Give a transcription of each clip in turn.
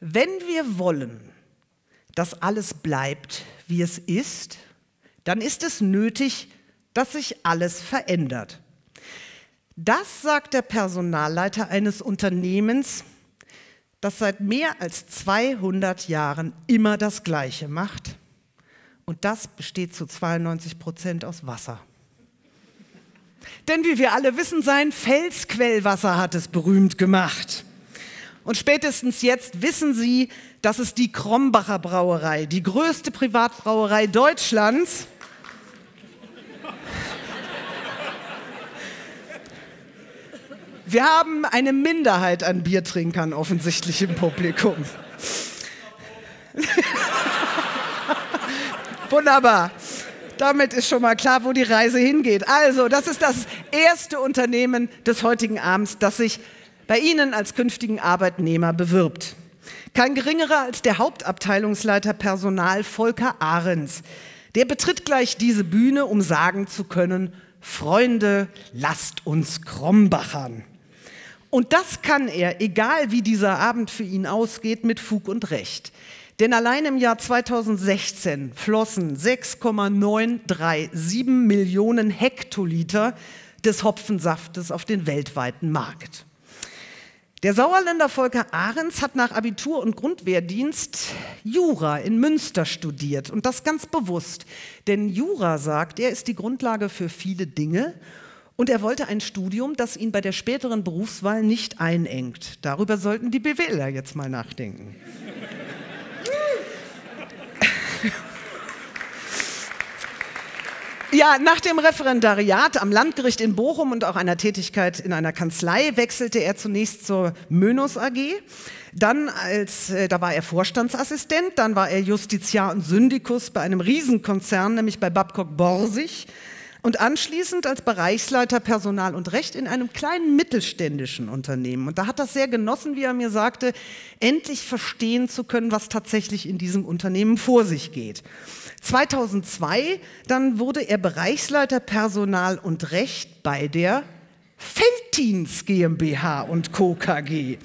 Wenn wir wollen, dass alles bleibt, wie es ist, dann ist es nötig, dass sich alles verändert. Das sagt der Personalleiter eines Unternehmens, das seit mehr als 200 Jahren immer das Gleiche macht. Und das besteht zu 92% aus Wasser. Denn wie wir alle wissen, sein Felsquellwasser hat es berühmt gemacht. Und spätestens jetzt wissen Sie, dass es die Krombacher Brauerei, die größte Privatbrauerei Deutschlands, wir haben eine Minderheit an Biertrinkern offensichtlich im Publikum. Wunderbar. Damit ist schon mal klar, wo die Reise hingeht. Also, das ist das erste Unternehmen des heutigen Abends, das sich bei Ihnen als künftigen Arbeitnehmer bewirbt. Kein geringerer als der Hauptabteilungsleiter Personal Volker Arens. Der betritt gleich diese Bühne, um sagen zu können: Freunde, lasst uns Krombachern. Und das kann er, egal wie dieser Abend für ihn ausgeht, mit Fug und Recht. Denn allein im Jahr 2016 flossen 6,937 Millionen Hektoliter des Hopfensaftes auf den weltweiten Markt. Der Sauerländer Volker Arens hat nach Abitur und Grundwehrdienst Jura in Münster studiert. Und das ganz bewusst. Denn Jura, sagt er, ist die Grundlage für viele Dinge. Und er wollte ein Studium, das ihn bei der späteren Berufswahl nicht einengt. Darüber sollten die BWLer jetzt mal nachdenken. Ja, nach dem Referendariat am Landgericht in Bochum und auch einer Tätigkeit in einer Kanzlei wechselte er zunächst zur Mönos AG. Dann da war er Vorstandsassistent, dann war er Justiziar und Syndikus bei einem Riesenkonzern, nämlich bei Babcock Borsig. Und anschließend als Bereichsleiter Personal und Recht in einem kleinen mittelständischen Unternehmen. Und da hat das sehr genossen, wie er mir sagte, endlich verstehen zu können, was tatsächlich in diesem Unternehmen vor sich geht. 2002 dann wurde er Bereichsleiter Personal und Recht bei der Veltins GmbH und Co. KG.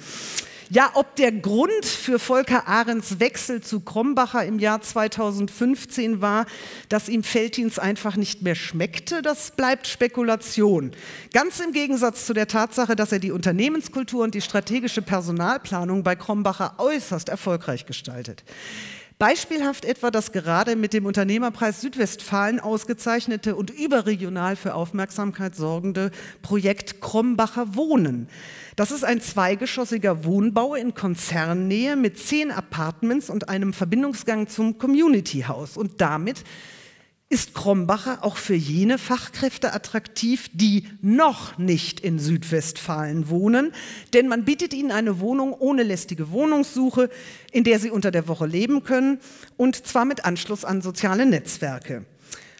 Ja, ob der Grund für Volker Arens Wechsel zu Krombacher im Jahr 2015 war, dass ihm Veltins einfach nicht mehr schmeckte, das bleibt Spekulation. Ganz im Gegensatz zu der Tatsache, dass er die Unternehmenskultur und die strategische Personalplanung bei Krombacher äußerst erfolgreich gestaltet. Beispielhaft etwa das gerade mit dem Unternehmerpreis Südwestfalen ausgezeichnete und überregional für Aufmerksamkeit sorgende Projekt Krombacher Wohnen. Das ist ein zweigeschossiger Wohnbau in Konzernnähe mit 10 Apartments und einem Verbindungsgang zum Community-Haus. Und damit ist Krombacher auch für jene Fachkräfte attraktiv, die noch nicht in Südwestfalen wohnen. Denn man bietet ihnen eine Wohnung ohne lästige Wohnungssuche, in der sie unter der Woche leben können und zwar mit Anschluss an soziale Netzwerke.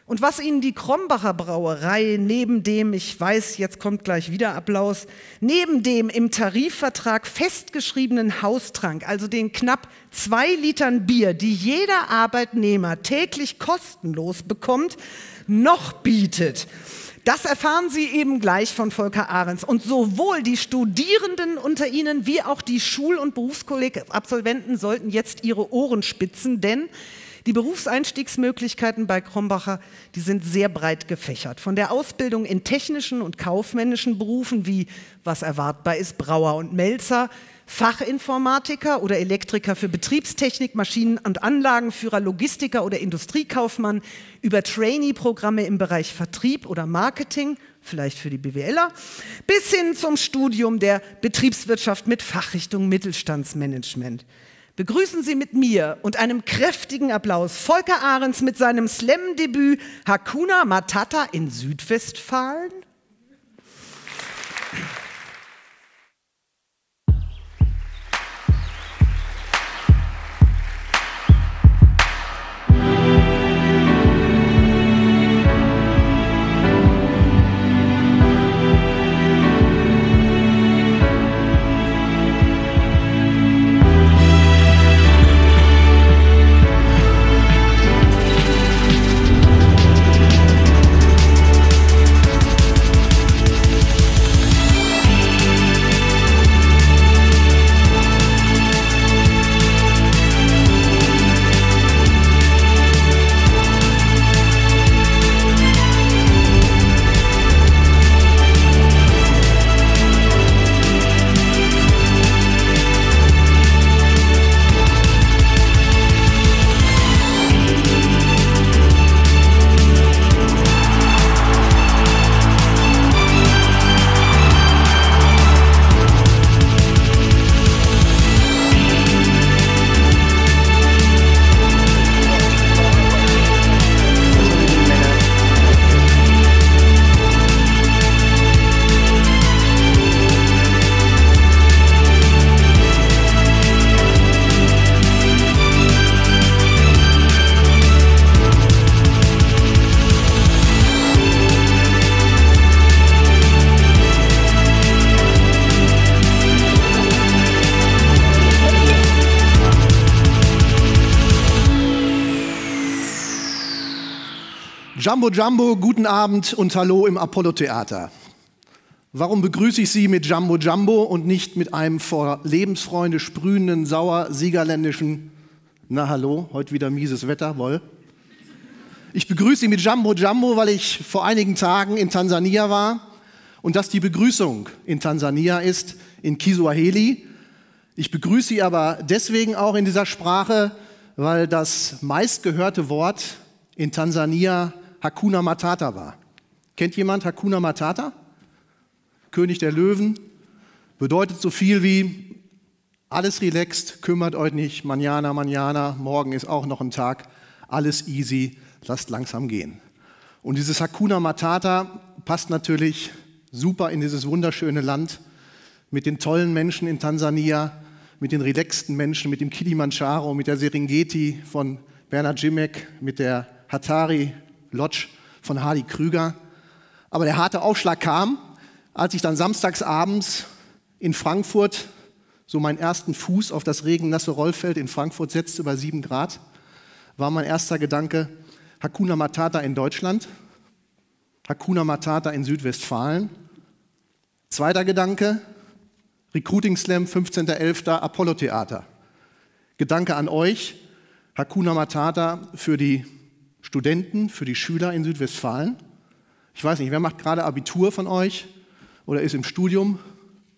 Und was Ihnen die Krombacher Brauerei neben dem, ich weiß, jetzt kommt gleich wieder Applaus, neben dem im Tarifvertrag festgeschriebenen Haustrank, also den knapp 2 Litern Bier, die jeder Arbeitnehmer täglich kostenlos bekommt, noch bietet, das erfahren Sie eben gleich von Volker Arens. Und sowohl die Studierenden unter Ihnen wie auch die Schul- und Berufskolleg-Absolventen sollten jetzt ihre Ohren spitzen, denn die Berufseinstiegsmöglichkeiten bei Krombacher, die sind sehr breit gefächert. Von der Ausbildung in technischen und kaufmännischen Berufen wie, was erwartbar ist, Brauer und Melzer, Fachinformatiker oder Elektriker für Betriebstechnik, Maschinen- und Anlagenführer, Logistiker oder Industriekaufmann, über Trainee-Programme im Bereich Vertrieb oder Marketing, vielleicht für die BWLer, bis hin zum Studium der Betriebswirtschaft mit Fachrichtung Mittelstandsmanagement. Begrüßen Sie mit mir und einem kräftigen Applaus Volker Arens mit seinem Slam-Debüt Hakuna Matata in Südwestfalen. Jumbo Jumbo, guten Abend und hallo im Apollo Theater. Warum begrüße ich Sie mit Jumbo Jumbo und nicht mit einem vor Lebensfreunde sprühenden, sauer, siegerländischen, na hallo, heute wieder mieses Wetter, wohl? Ich begrüße Sie mit Jumbo Jumbo, weil ich vor einigen Tagen in Tansania war und das die Begrüßung in Tansania ist, in Kiswahili. Ich begrüße Sie aber deswegen auch in dieser Sprache, weil das meistgehörte Wort in Tansania Hakuna Matata war. Kennt jemand Hakuna Matata? König der Löwen. Bedeutet so viel wie, alles relaxed, kümmert euch nicht, manjana, manjana, morgen ist auch noch ein Tag, alles easy, lasst langsam gehen. Und dieses Hakuna Matata passt natürlich super in dieses wunderschöne Land mit den tollen Menschen in Tansania, mit den relaxten Menschen, mit dem Kilimandscharo, mit der Serengeti von Bernhard Jimek, mit der Hatari Lodge von Hardy Krüger. Aber der harte Aufschlag kam, als ich dann samstagsabends in Frankfurt so meinen ersten Fuß auf das regennasse Rollfeld in Frankfurt setzte bei 7 Grad, war mein erster Gedanke Hakuna Matata in Deutschland, Hakuna Matata in Südwestfalen. Zweiter Gedanke, Recruiting Slam 15.11. Apollo Theater. Gedanke an euch, Hakuna Matata für die Studenten, für die Schüler in Südwestfalen. Ich weiß nicht, wer macht gerade Abitur von euch oder ist im Studium?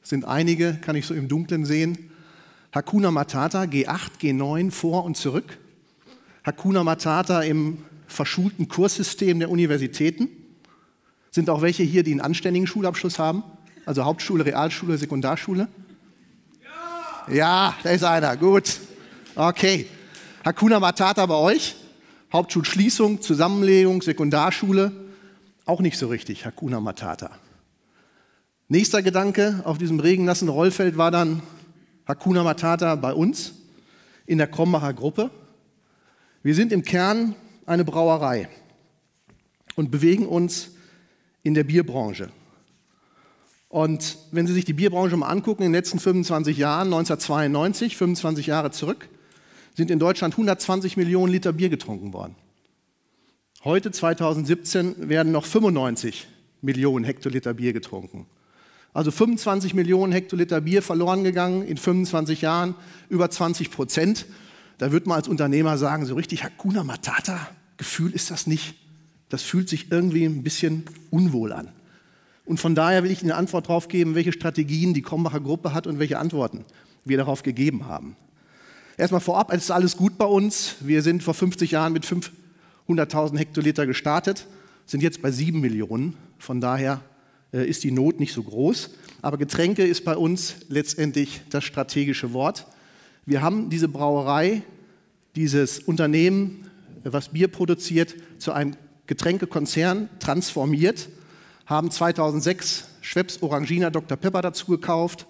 Es sind einige, kann ich so im Dunkeln sehen. Hakuna Matata, G8, G9, vor und zurück. Hakuna Matata im verschulten Kurssystem der Universitäten. Sind auch welche hier, die einen anständigen Schulabschluss haben? Also Hauptschule, Realschule, Sekundarschule? Ja, da ist einer, gut. Okay. Hakuna Matata bei euch, Hauptschulschließung, Zusammenlegung, Sekundarschule, auch nicht so richtig, Hakuna Matata. Nächster Gedanke auf diesem regennassen Rollfeld war dann Hakuna Matata bei uns in der Krombacher Gruppe. Wir sind im Kern eine Brauerei und bewegen uns in der Bierbranche. Und wenn Sie sich die Bierbranche mal angucken, in den letzten 25 Jahren, 1992, 25 Jahre zurück, sind in Deutschland 120 Millionen Liter Bier getrunken worden. Heute, 2017, werden noch 95 Millionen Hektoliter Bier getrunken. Also 25 Millionen Hektoliter Bier verloren gegangen in 25 Jahren, über 20%. Da wird man als Unternehmer sagen, so richtig Hakuna Matata, Gefühl ist das nicht. Das fühlt sich irgendwie ein bisschen unwohl an. Und von daher will ich Ihnen eine Antwort darauf geben, welche Strategien die Krombacher Gruppe hat und welche Antworten wir darauf gegeben haben. Erstmal vorab, es ist alles gut bei uns. Wir sind vor 50 Jahren mit 500.000 Hektoliter gestartet, sind jetzt bei 7 Millionen. Von daher ist die Not nicht so groß. Aber Getränke ist bei uns letztendlich das strategische Wort. Wir haben diese Brauerei, dieses Unternehmen, was Bier produziert, zu einem Getränkekonzern transformiert, haben 2006 Schweppes Orangina Dr. Pepper dazu gekauft,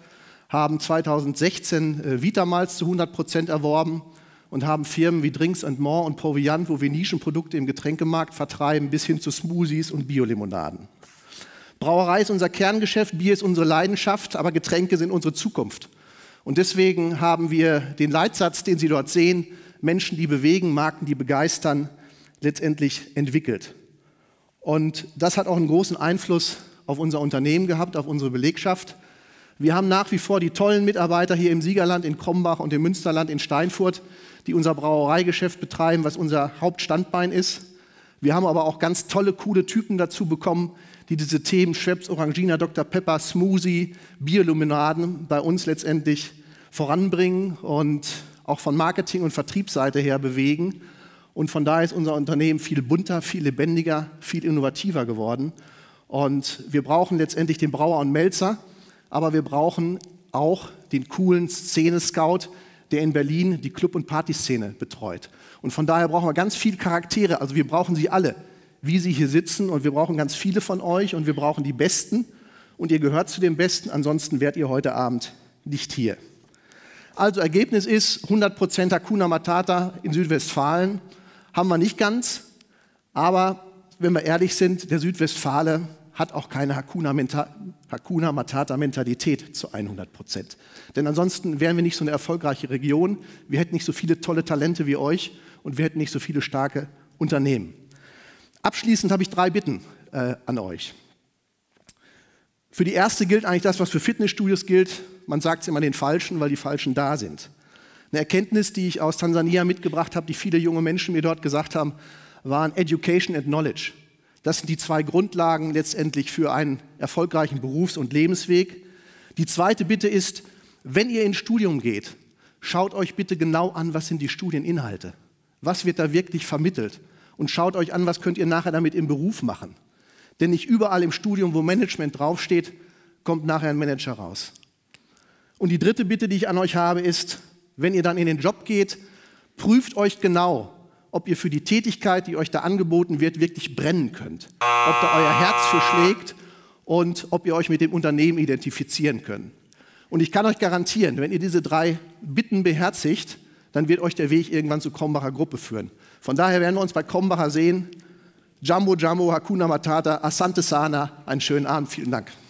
haben 2016 Vitamalz zu 100% erworben und haben Firmen wie Drinks and More und Proviant, wo wir Nischenprodukte im Getränkemarkt vertreiben, bis hin zu Smoothies und Biolimonaden. Brauerei ist unser Kerngeschäft, Bier ist unsere Leidenschaft, aber Getränke sind unsere Zukunft. Und deswegen haben wir den Leitsatz, den Sie dort sehen, Menschen, die bewegen, Marken, die begeistern, letztendlich entwickelt. Und das hat auch einen großen Einfluss auf unser Unternehmen gehabt, auf unsere Belegschaft. Wir haben nach wie vor die tollen Mitarbeiter hier im Siegerland, in Krombach und im Münsterland, in Steinfurt, die unser Brauereigeschäft betreiben, was unser Hauptstandbein ist. Wir haben aber auch ganz tolle, coole Typen dazu bekommen, die diese Themen Schweppes, Orangina, Dr. Pepper, Smoothie, Bierluminaden bei uns letztendlich voranbringen und auch von Marketing- und Vertriebsseite her bewegen. Und von daher ist unser Unternehmen viel bunter, viel lebendiger, viel innovativer geworden. Und wir brauchen letztendlich den Brauer und Melzer, aber wir brauchen auch den coolen Szene-Scout, der in Berlin die Club- und Partyszene betreut. Und von daher brauchen wir ganz viele Charaktere, also wir brauchen sie alle, wie sie hier sitzen und wir brauchen ganz viele von euch und wir brauchen die Besten und ihr gehört zu den Besten, ansonsten wärt ihr heute Abend nicht hier. Also Ergebnis ist 100% Hakuna Matata in Südwestfalen, haben wir nicht ganz, aber wenn wir ehrlich sind, der Südwestfale hat auch keine Hakuna-Matata-Mentalität zu 100%. Denn ansonsten wären wir nicht so eine erfolgreiche Region, wir hätten nicht so viele tolle Talente wie euch und wir hätten nicht so viele starke Unternehmen. Abschließend habe ich 3 Bitten an euch. Für die erste gilt eigentlich das, was für Fitnessstudios gilt. Man sagt es immer den Falschen, weil die Falschen da sind. Eine Erkenntnis, die ich aus Tansania mitgebracht habe, die viele junge Menschen mir dort gesagt haben, waren Education and Knowledge. Das sind die 2 Grundlagen letztendlich für einen erfolgreichen Berufs- und Lebensweg. Die zweite Bitte ist, wenn ihr ins Studium geht, schaut euch bitte genau an, was sind die Studieninhalte. Was wird da wirklich vermittelt? Und schaut euch an, was könnt ihr nachher damit im Beruf machen. Denn nicht überall im Studium, wo Management draufsteht, kommt nachher ein Manager raus. Und die dritte Bitte, die ich an euch habe, ist, wenn ihr dann in den Job geht, prüft euch genau, ob ihr für die Tätigkeit, die euch da angeboten wird, wirklich brennen könnt. Ob da euer Herz für schlägt und ob ihr euch mit dem Unternehmen identifizieren könnt. Und ich kann euch garantieren, wenn ihr diese 3 Bitten beherzigt, dann wird euch der Weg irgendwann zur Krombacher Gruppe führen. Von daher werden wir uns bei Krombacher sehen. Jumbo, Jumbo, Hakuna Matata, Asante Sana, einen schönen Abend, vielen Dank.